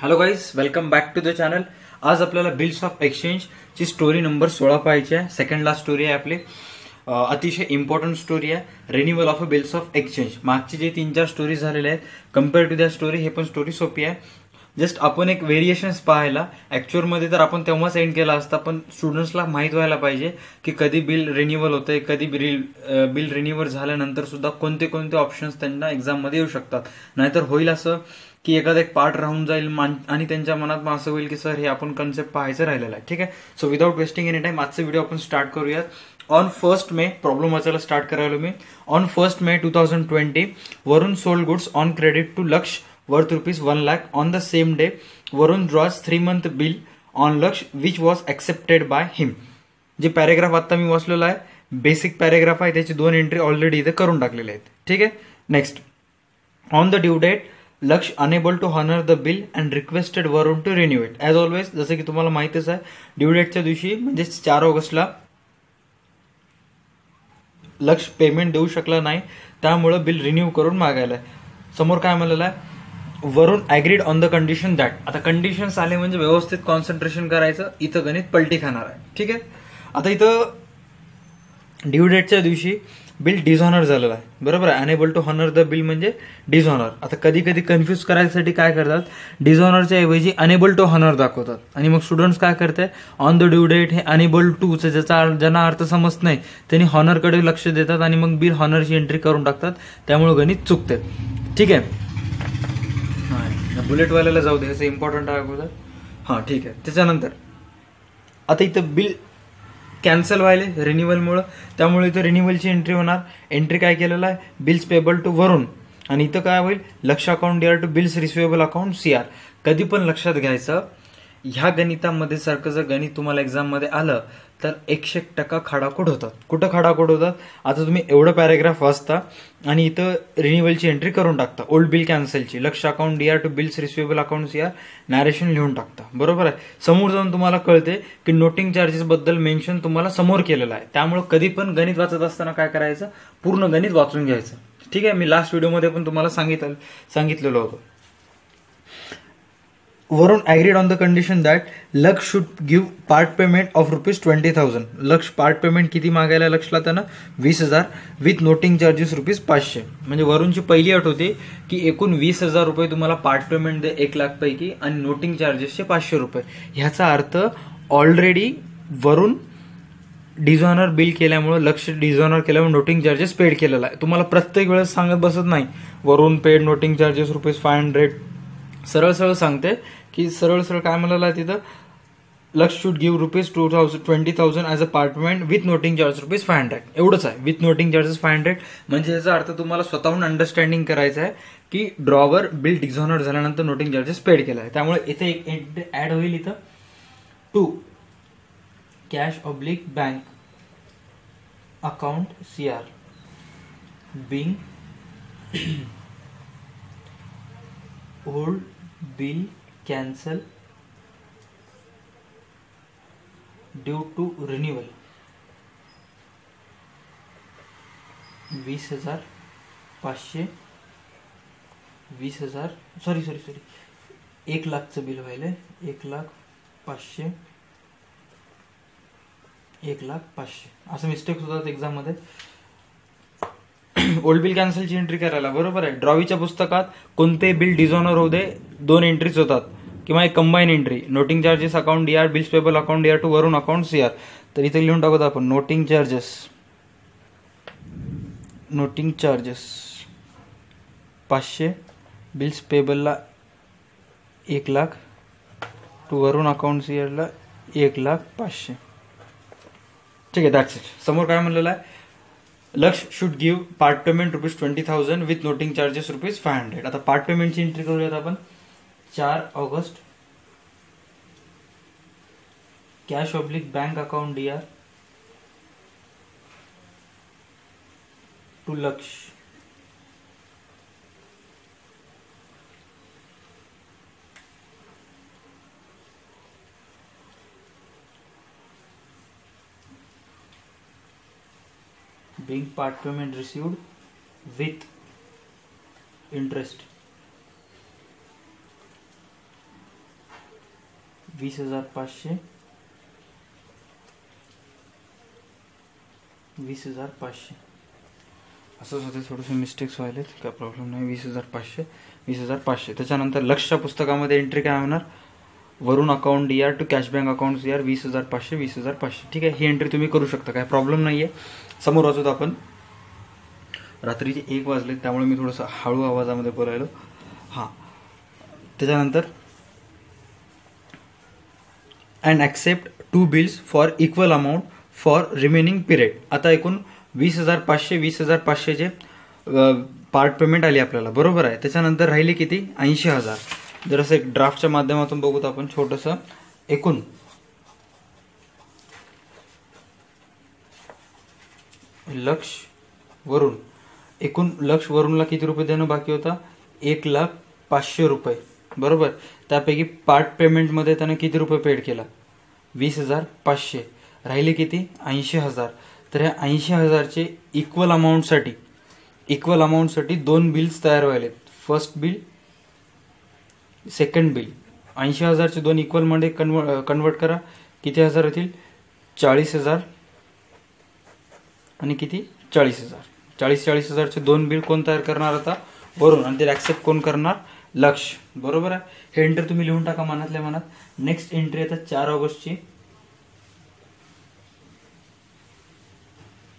Hello guys, welcome back to the channel. आज आपल्याला bills of exchange ची story number 16 पाहायची आहे. सेकंड लास्ट स्टोरी आहे आपली. अतिशय इम्पॉर्टंट स्टोरी आहे, renewal of bills of exchange. मागची जे 3-4 स्टोरी झालेल्या आहेत कम्पेअर टू द स्टोरी, हे पण स्टोरी सोपी आहे. जस्ट आपण एक व्हेरिएशन्स पाहायला, ऍक्च्युअल मध्ये तर आपण तेव्हाच एंड केला असता, पण स्टुडंट्सला माहीत व्हायला पाहिजे की कधी बिल रिन्यूअल होतंय, कधी बिल रिन्यूअल झाल्यानंतर सुद्धा कोणते कोणते ऑप्शन्स त्यांना एक्झाममध्ये येऊ शकतात. नाहीतर होईल असं की एखादा एक पार्ट राहून जाईल आणि त्यांच्या मनात मग असं होईल की सर हे आपण कन्सेप्ट पाहायचं राहिलेलं आहे. ठीक आहे, so without wasting any time आजचा व्हिडिओ आपण स्टार्ट करूयात. ऑन 1 मे प्रॉब्लेम वाचायला स्टार्ट करायला मी. On 1 May 2020 Varun sold goods on credit to Laksh worth ₹1 lakh on the same day. Varun draws 3 month bill on Laksh which was accepted by him. जे paragraph आता मी वाचलेला आहे, बेसिक पॅरेग्राफ आहे, त्याची 2 एंट्री ऑलरेडी इथे करून टाकलेले आहेत. ठीक आहे, next. On the due date Laksh unable to honour the bill and requested Varun to renew it. As always, जसं की तुम्हाला माहितीच आहे, ड्यू डेटच्या दिवशी म्हणजे 4 ऑगस्टला लक्ष पेमेंट देऊ शकला नाही, त्यामुळे बिल रिन्यू करून मागायला आहे. समोर काय म्हणलेलं आहे, Varun agreed on the condition that. आता कंडिशन्स आले म्हणजे व्यवस्थित कॉन्सन्ट्रेशन करायचं, इथं गणित पलटी खाणार आहे. ठीक आहे, आता इथं ड्यू डेटच्या दिवशी बिल डिझॉनर झालेला आहे, बरोबर आहे. Unable to honour the bill म्हणजे डिझॉनर. आता कधी कधी कन्फ्यूज करायसाठी काय करतात, डिझॉनरच्या ऐवजी अनेबल टू हॉनर दाखवतात आणि मग स्टुडंट्स काय करतात, ऑन द ड्यू डेट हे अनेबल टूचं ज्यांना अर्थ समजत नाही त्यांनी हॉनरकडे लक्ष देतात आणि मग बिल हॉनरची एंट्री करून टाकतात, त्यामुळे गणित चुकते. ठीक आहे, बुलेटवाल्याला जाऊ दे, हे इम्पॉर्टंट आहे अगोदर. हां, ठीक आहे. त्याच्यानंतर आता इथं बिल कॅन्सल व्हायले रिन्युअलमुळं, त्यामुळे इथं रिन्युअलची एंट्री होणार. एंट्री काय केलेलं आहे, बिल्स पेबल टू वरुण. आणि इथं काय होईल, Laksh account dear to bills receivable account CR. कधी पण लक्षात घ्यायचं, ह्या गणितामध्ये सारखं जर गणित तुम्हाला एक्झाममध्ये आलं तर 100% खाडाखोड होतात. कुठं खाडाखोड होतात, आता तुम्ही एवढं पॅरेग्राफ वाचता आणि इथं रिन्युअलची एंट्री करून टाकता, ओल्ड बिल कॅन्सलची, Laksh account DR to bills receivable account CR, narration लिहून टाकता, बरोबर आहे. समोर जाऊन तुम्हाला कळते की नोटिंग चार्जेसबद्दल मेन्शन तुम्हाला समोर केलेलं आहे, त्यामुळे कधी पण गणित वाचत असताना काय करायचं, पूर्ण गणित वाचून घ्यायचं. ठीक आहे, मी लास्ट व्हिडिओमध्ये पण तुम्हाला सांगितलेलं होतं. Varun agreed on the condition that Laksh should give part payment of ₹20,000. Laksh part payment किती मागायला, लक्षला त्यानं 20,000 विथ नोटिंग चार्जेस ₹500. म्हणजे वरुणची पहिली अट होती की एकूण 20,000 रुपये तुम्हाला पार्ट पेमेंट दे 1 लाख पैकी आणि नोटिंग चार्जेसचे ₹500. ह्याचा अर्थ ऑलरेडी वरुण डिझॉनर बिल केल्यामुळे, लक्ष डिझॉनर केल्यामुळे नोटिंग चार्जेस पेड केलेला आहे. तुम्हाला प्रत्येक वेळेस सांगत बसत नाही वरुण पेड नोटिंग चार्जेस ₹500. सरळ सरळ सांगते की सरळ सरळ काय म्हणाला तिथं, Laksh should give ₹20,000 as a part payment with noting charges ₹500. एवढंच आहे, विथ नोटिंग चार्जेस ₹500. म्हणजे याचा अर्थ तुम्हाला स्वतःहून अंडरस्टँडिंग करायचं आहे की ड्रॉवर बिल डिझॉनर झाल्यानंतर नोटिंग चार्जेस पेड केला आहे, त्यामुळे इथे एक ॲड होईल इथं to cash oblique bank account CR being old bill cancel due to renewal ₹1 lakh 1 लाखचं बिल व्हायलंय, ₹1 लाख 500 असं मिस्टेक होतात एक्झाममध्ये. ओल्ड बिल कॅन्सलची एंट्री करायला, बरोबर आहे. ड्रॉवीच्या पुस्तकात कोणते बिल डिझॉनर होऊ दे 2 एंट्रीज होतात किंवा एक combine entry, noting charges account DR bills payable account DR to Varun account CR. तर इथे लिहून टाकत आपण नोटिंग चार्जेस ₹500, बिल्स पेबलला 1 लाख, टू वरुण अकाउंट CRला 1 लाख 500. ठीक आहे, दॅट्स इट. समोर काय म्हणलेलं आहे, Laksh should give part payment ₹20,000 with noting charges ₹500. आता पार्ट पेमेंटची एंट्री करूयात आपण. 4 August cash oblique bank account DR to Laksh being part payment received with interest वीस हजार पाचशे असं होतं, थोडंसं मिस्टेक्स व्हायलेत, काय प्रॉब्लेम नाही. 20,500 त्याच्यानंतर लक्षच्या पुस्तकामध्ये एंट्री काय होणार, Varun account D R to cash bank account D R 20,500. ठीक आहे, ही एंट्री तुम्ही करू शकता, काय प्रॉब्लेम नाही आहे. समोर वाचतो आपण, रात्रीचे 1 वाजले त्यामुळे मी थोडंसं हळू आवाजामध्ये बोलायलो. हां, त्याच्यानंतर and accept 2 bills for equal amount for remaining period. आता एकूण 20,500 पार्ट पेमेंट आली आपल्याला, बरोबर आहे. त्याच्यानंतर राहिले किती, 80,000. जरासं एक ड्राफ्टच्या माध्यमातून बघूत आपण छोटंसं. एकूण 1 लाख वरूनला किती रुपये देणं बाकी होता, 1,500,000 रुपये, बरोबर. त्यापैकी पार्ट पेमेंटमध्ये त्यानं किती रुपये पेड केला, 20,500. राहिले किती, 80,000. तर ह्या 80,000चे इक्वल अमाऊंटसाठी 2 बिल्स तयार व्हायलेत. First bill, second bill. 80,000चे 2 इक्वलमध्ये कन्वर्ट करा, किती हजार होतील, 40,000 आणि किती, 40,000. 40,000चे 2 बिल कोण तयार करणार आता, वरून, आणि ते ॲक्सेप्ट कोण करणार, लक्ष, बरोबर आहे. हे एंट्री तुम्ही लिहून टाका मनातल्या मनात. नेक्स्ट एंट्री आता 4 ऑगस्टची,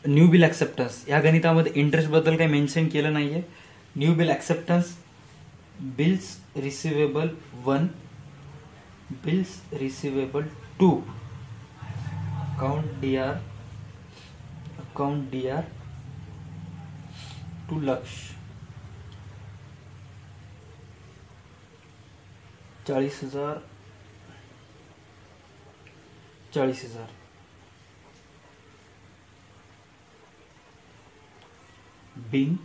न्यू बिल ॲक्सेप्टन्स. या गणितामध्ये इंटरेस्ट बद्दल काही मेन्शन केलं नाही आहे. New bill acceptance, bills receivable 1, bills receivable 2, account D R 2 lakh 40,000. Being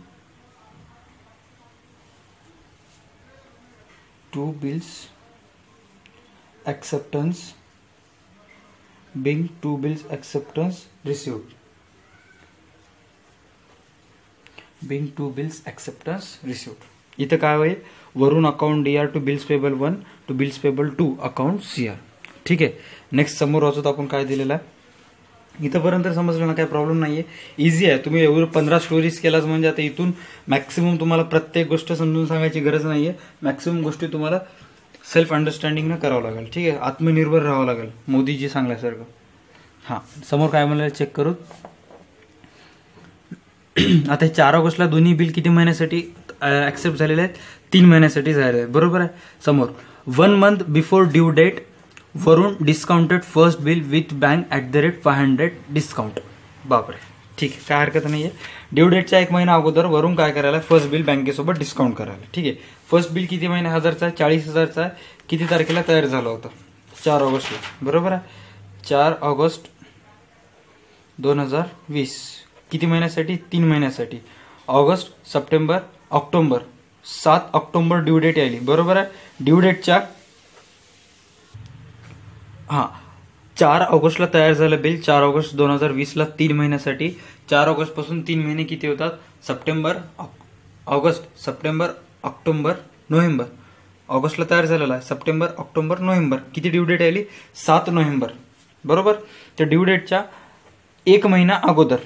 2 bills acceptance, being 2 bills acceptance received, being 2 bills acceptance received. इथं काय होईल, Varun account D R to bills payable 1 to bills payable 2 account C R. ठीक आहे, next समोर वाचतो आपण काय दिलेला आहे. इथंपर्यंत समजलं ना, काय प्रॉब्लेम नाही आहे, इझी आहे. तुम्ही एवढं 15 स्टोरीज केलाच म्हणजे आता इथून मॅक्सिमम तुम्हाला प्रत्येक गोष्ट समजून सांगायची गरज नाही आहे. मॅक्सिमम गोष्टी तुम्हाला सेल्फ अंडरस्टँडिंगनं करावं लागेल. ठीक आहे, आत्मनिर्भर राहावं लागेल, मोदीजी सांगल्यासारखं. हां, समोर काय म्हणाले चेक करू. आता 4 ऑगस्टला 2 बिल किती महिन्यासाठी ॲक्सेप्ट झालेले आहेत, 3 महिन्यासाठी झालेले आहेत, बरोबर आहे. समोर 1 month before due date Varun discounted first bill with bank @ 500 discount. बापरे, ठीक आहे, काय हरकत नाही आहे. ड्यू डेटच्या 1 महिना अगोदर वरून काय करायला, फर्स्ट बिल बँकेसोबत डिस्काउंट करायला. ठीक आहे, फर्स्ट बिल किती महिना, 1,000चा, 40,000चा, किती तारखेला तयार झाला होता, 4 ऑगस्टला, बरोबर आहे. 4 ऑगस्ट 2020 किती महिन्यासाठी, 3 महिन्यासाठी. August, September, October, 7 October due date आली, बरोबर आहे. ड्यू डेटच्या 4 ऑगस्टला तयार झालं बिल, 4 ऑगस्ट 2020ला 3 महिन्यासाठी. 4 ऑगस्टपासून 3 महिने किती होतात, September, August, September, October, November. ऑगस्टला तयार झालेला आहे, सप्टेंबर, ऑक्टोबर, नोव्हेंबर. किती ड्यू डेट आली, 7 नोव्हेंबर, बरोबर. तर ड्यू डेटच्या 1 महिना अगोदर,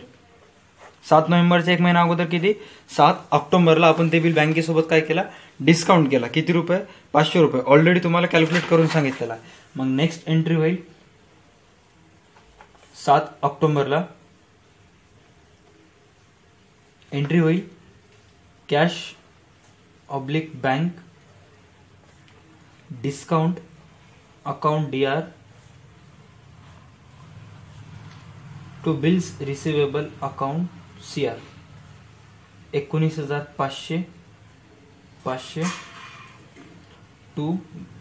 7 नोव्हेंबरच्या 1 महिना अगोदर किती, 7 ऑक्टोबरला आपण ते बिल बँकेसोबत काय केला, डिस्काउंट केला. किती रुपये, 500 रुपये. ऑलरेडी तुम्हाला कॅल्क्युलेट करून सांगितलेला आहे. मग नेक्स्ट एंट्री होईल 7 ऑक्टोबरला एंट्री होईल cash oblique bank discount account D R to bills receivable account C R 19,500 to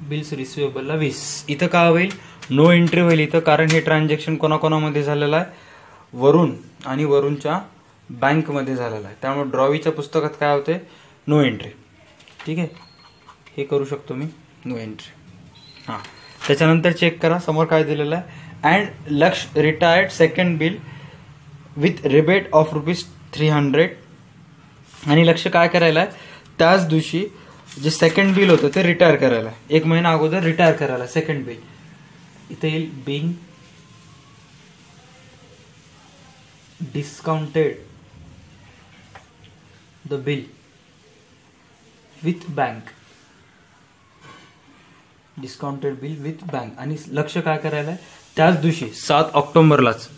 bills रिसिवेबलला 20. इथं काय होईल, नो एंट्री होईल इथं, कारण हे ट्रान्झॅक्शन कोणाकोणामध्ये झालेलं आहे, वरून आणि वरूनच्या बँकमध्ये झालेलं आहे, त्यामुळे ड्रॉवीच्या पुस्तकात काय होते, नो एंट्री. ठीक आहे, हे करू शकतो मी, नो एंट्री. हां, त्याच्यानंतर चेक करा समोर काय दिलेलं आहे. And Laksh retired second bill with rebate of ₹300. आणि लक्ष काय करायला आहे, त्याच दिवशी जे सेकंड बिल होतं ते रिटायर करायला, 1 महिना अगोदर रिटायर करायला second bill. ethyl being discounted the bill with bank, discounted bill with bank. आणि लक्ष काय करायला आहे, त्याच दिवशी 7 ऑक्टोबरलाच.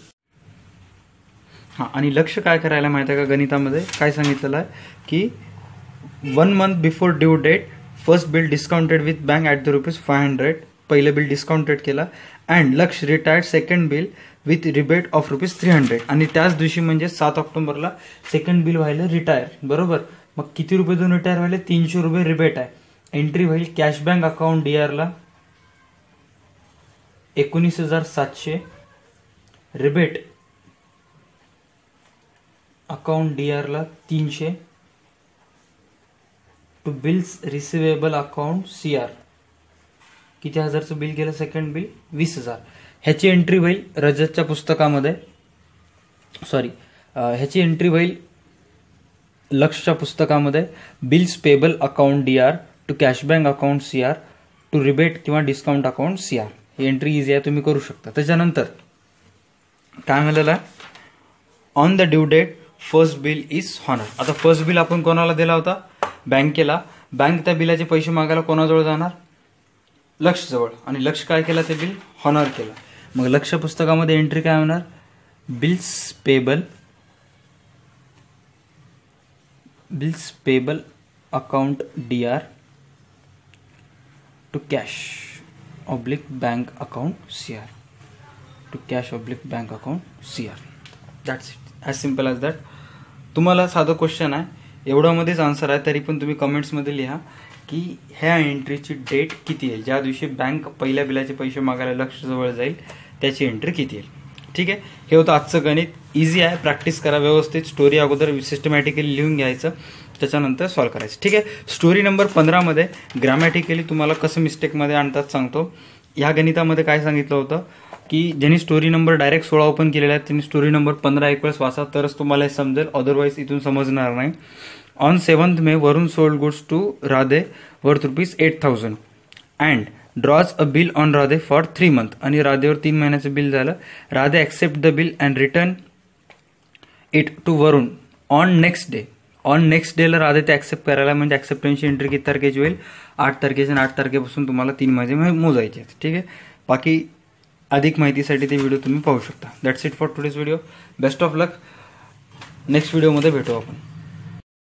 हां, आणि लक्ष काय करायला माहिती आहे का, गणितामध्ये काय सांगितलेलं आहे की 1 month before due date first bill discounted with bank at the ₹500. पहिलं बिल डिस्काउंटेड केला and Laksh retired second bill with rebate of ₹300. आणि त्याच दिवशी म्हणजे 7 ऑक्टोबरला सेकंड बिल व्हायला रिटायर, बरोबर. मग किती रुपये देऊन रिटायर व्हायला, ₹300 रिबेट आहे. एंट्री होईल कैश बैंक अकाउंट डीआर ला 19,700, रिबेट अकाउंट डीआर ला 300, to bills receivable account CR किती हजारचं बिल गेलं, सेकंड बिल 20,000. ह्याची एंट्री होईल रजतच्या पुस्तकामध्ये, सॉरी ह्याची एंट्री होईल लक्षच्या पुस्तकामध्ये, bills payable account DR to cash bank account CR to rebate कि डिस्काउंट अकाउंट सीआर. ही एंट्री इजी है, तुम्हें करू शकता. त्याच्यानंतर काय म्हटलेलं आहे, on the due date first bill is honour. आता फर्स्ट बिल आपण कोणाला दिला होता, बँकेला. बँक त्या बिलाचे पैसे मागायला कोणाजवळ जाणार, लक्षजवळ. आणि लक्ष काय केलं, ते बिल हॉनर केलं. मग लक्ष पुस्तकामध्ये एंट्री काय होणार, bills payable account DR to cash oblique bank account CR that's it, as simple as that. तुम्हाला साधा क्वेश्चन आहे, एवढ्यामध्येच आन्सर आहे. तरी पण तुम्ही कमेंट्स मध्ये लिहा की ह्या एंट्रीची डेट किती आहे, ज्या दिवशी बँक पहिल्या बिलाचे पैसे मागायला लक्ष जवळ जाईल त्याची एंट्री किती आहे. ठीक आहे, हे होतं आजचं गणित. इझी आहे, प्रॅक्टिस करा व्यवस्थित. स्टोरी अगोदर सिस्टमॅटिकली लिहून घ्यायचं, त्याच्यानंतर सॉल्व करायचं. ठीक आहे, स्टोरी नंबर 15मध्ये ग्रॅमॅटिकली तुम्हाला कसं मिस्टेकमध्ये आणतात सांगतो. ह्या गणितामध्ये काय सांगितलं होतं की ज्यांनी स्टोरी नंबर डायरेक्ट 16 ओपन केलेला आहे त्यांनी स्टोरी नंबर 15 एक वेळेस वाचा, तरच तुम्हाला हे समजेल, अदरवाईज इथून समजणार नाही. On 7th May Varun sold goods to Radhe worth ₹8,000 and draws a bill on Radhe for 3 month. आणि राधेवर 3 महिन्याचं बिल झालं. Radhe accept the bill and return it to Varun on next day. On next डेला राधे ते ॲक्सेप्ट करायला, म्हणजे ॲक्सेप्टन्सची एंट्री किती तारखेची होईल, 8 तारखेची. आणि 8 तारखेपासून तुम्हाला 3 महिने मोजायचे आहेत. ठीक आहे, बाकी अधिक माहितीसाठी ते व्हिडिओ तुम्ही पाहू शकता. That's it for today's video. Best of luck, next व्हिडिओमध्ये भेटू आपण.